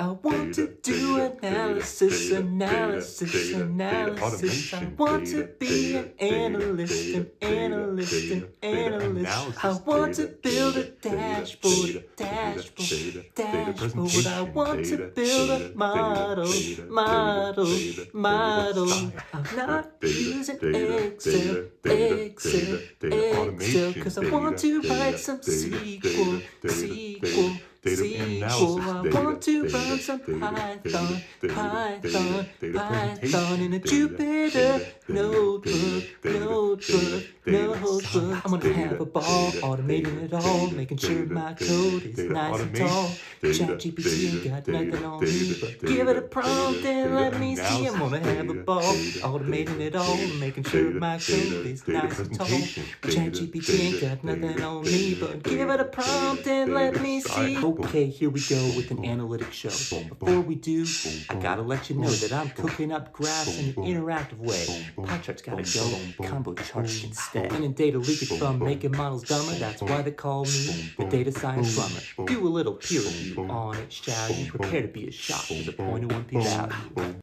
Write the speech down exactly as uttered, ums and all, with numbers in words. I want data, to do data, analysis, data, analysis, data, analysis. Data, I want data, to be data, an analyst, data, an analyst, data, an analyst. I want data, to build a dashboard, data, dashboard, data, dashboard. Data, I want data, to build a model, data, model, data, model. Data, I'm not data, using data, Excel, data, Excel, data, Excel, because I want to data, write some data, S Q L, data, S Q L. Data, Data I want to run some Python, Python, Python in a Jupyter notebook, notebook, notebook. I'm gonna have a ball automating it all, making sure my code is nice and tall. ChatGPT ain't got nothing on me, but give it a prompt and let me see. I'm gonna have a ball automating it all, making sure my code is nice and tall. ChatGPT ain't got nothing on me, but give it a prompt and let me see. Okay, here we go with an analytic show. Before we do, I gotta let you know that I'm cooking up graphs in an interactive way. Pie charts gotta go, combo charts instead. And in data leakage from making models dumber, that's why they call me the data science plumber. Do a little peer review on it, shall you? Prepare to be a shock to the point of one P value.